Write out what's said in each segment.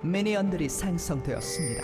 미니언들이 생성되었습니다.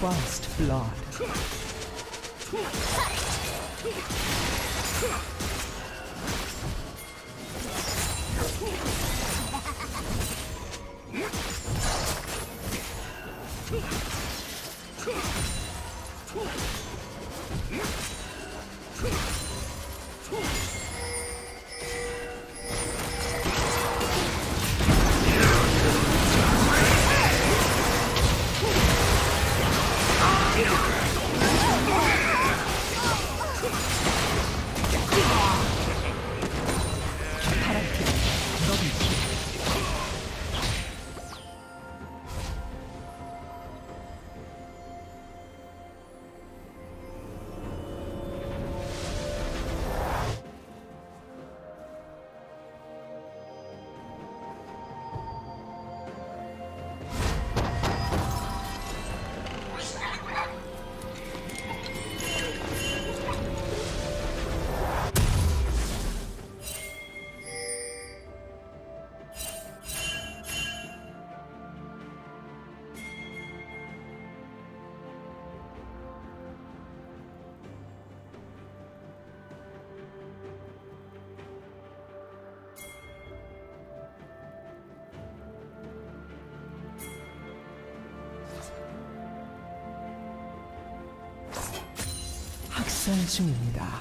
First blood. 중입니다.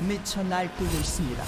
미쳐 날뛰고 있습니다.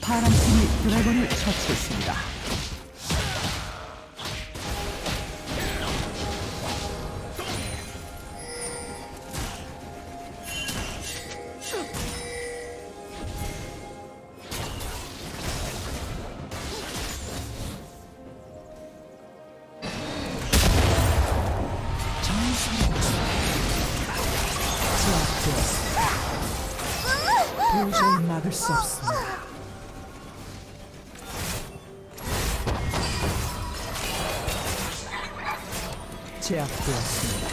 파란팀이 드래곤을 처치했습니다. 도저히 막을 수 없습니다. 제압되었습니다.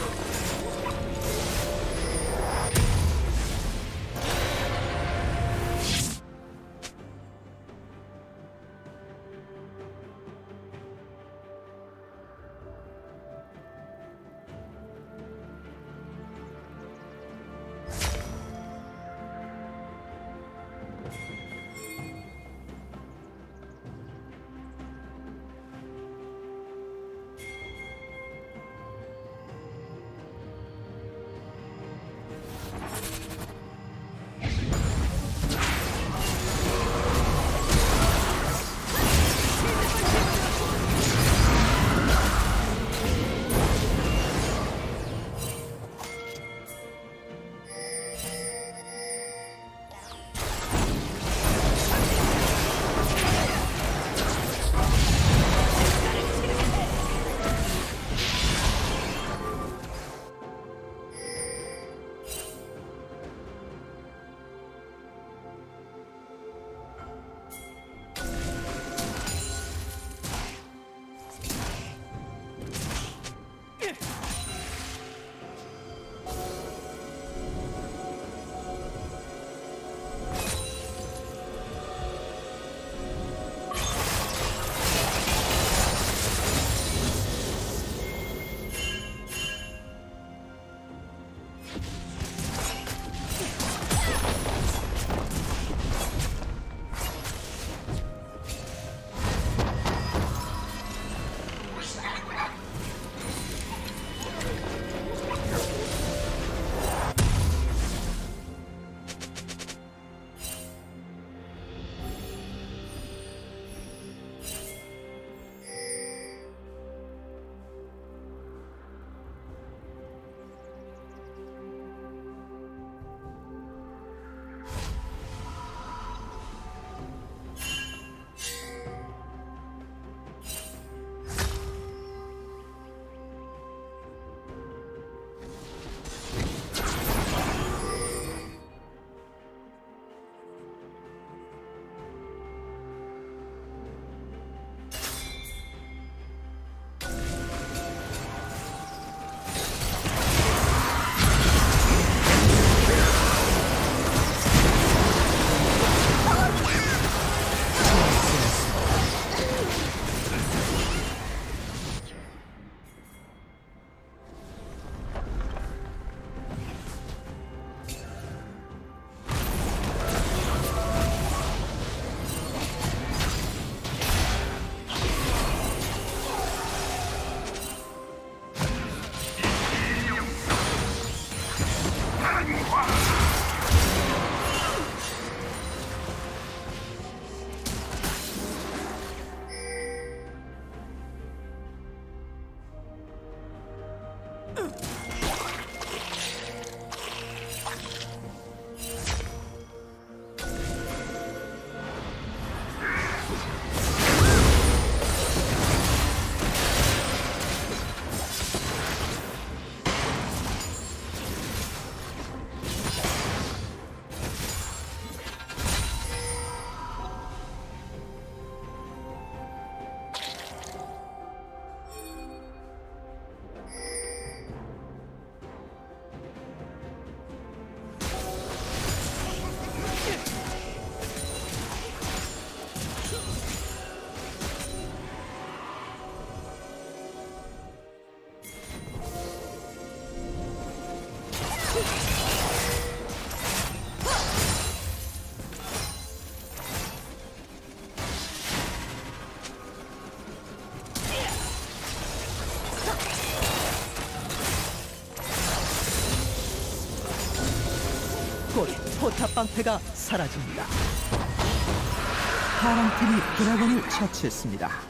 포탑 방패가 사라집니다. 파랑팀이 드래곤을 처치했습니다.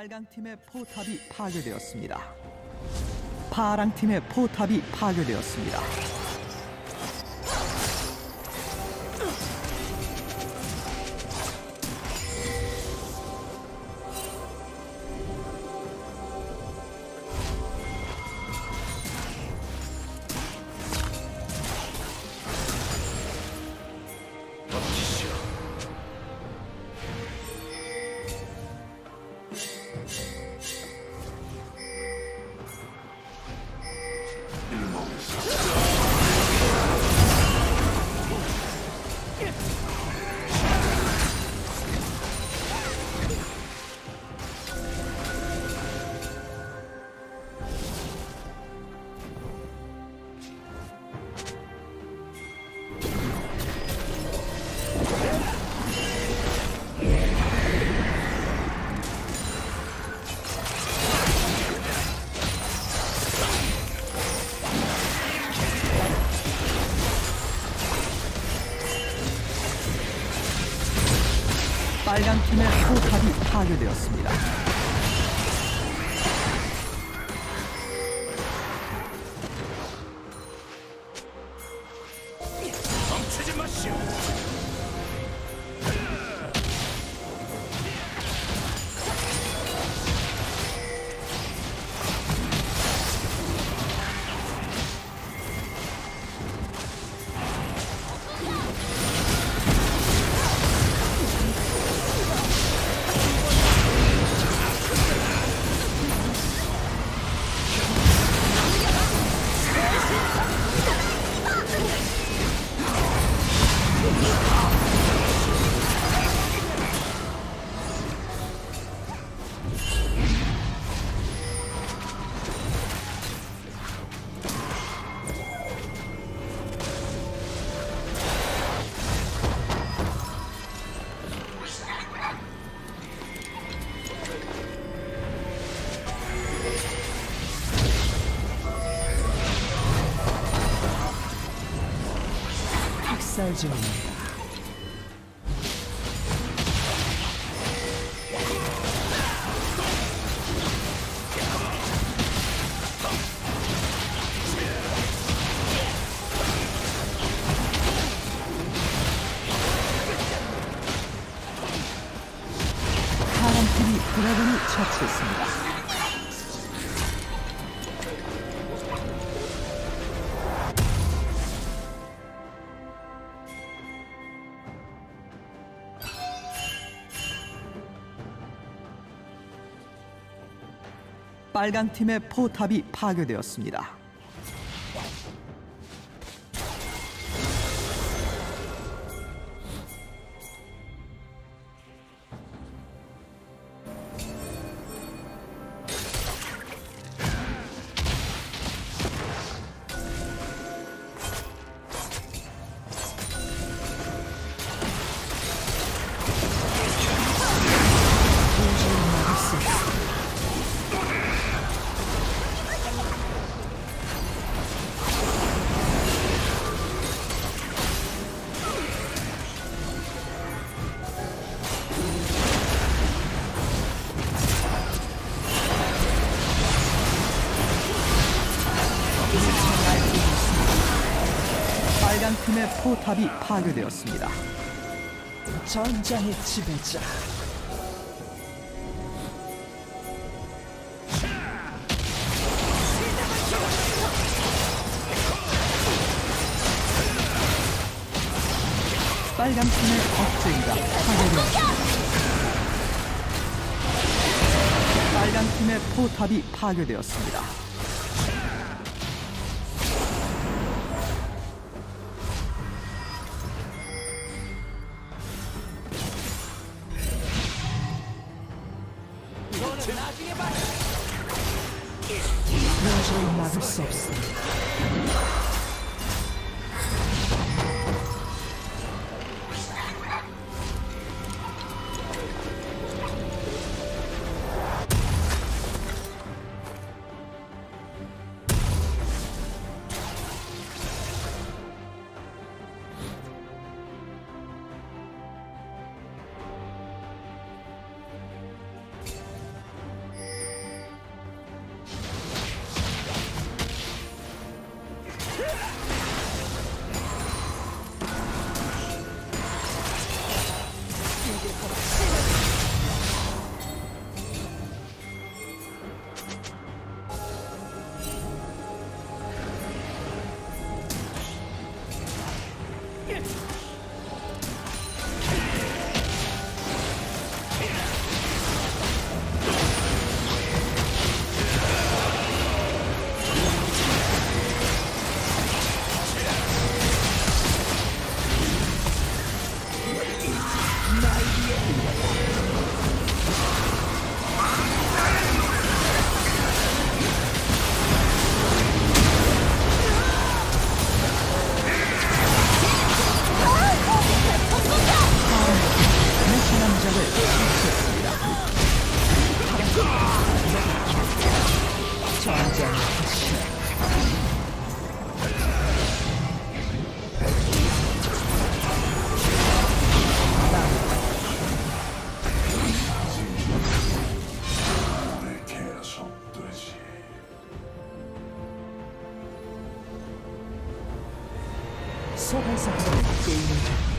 파랑팀의 포탑이 파괴되었습니다. 파랑팀의 포탑이 파괴되었습니다. 빨강팀의 포탑이 파괴되었습니다. 멈추지 마시오. 사라집니다. 드래곤이 처치했습니다. 빨간 팀의 포탑이 파괴되었습니다. 팀의 포탑이 파괴되었습니다. 전장의 지배자. 빨간 팀의 억제기가 파괴되었습니다. 빨간 팀의 포탑이 파괴되었습니다. 도저히 막을 수 없습니다. 소환사들은 게임을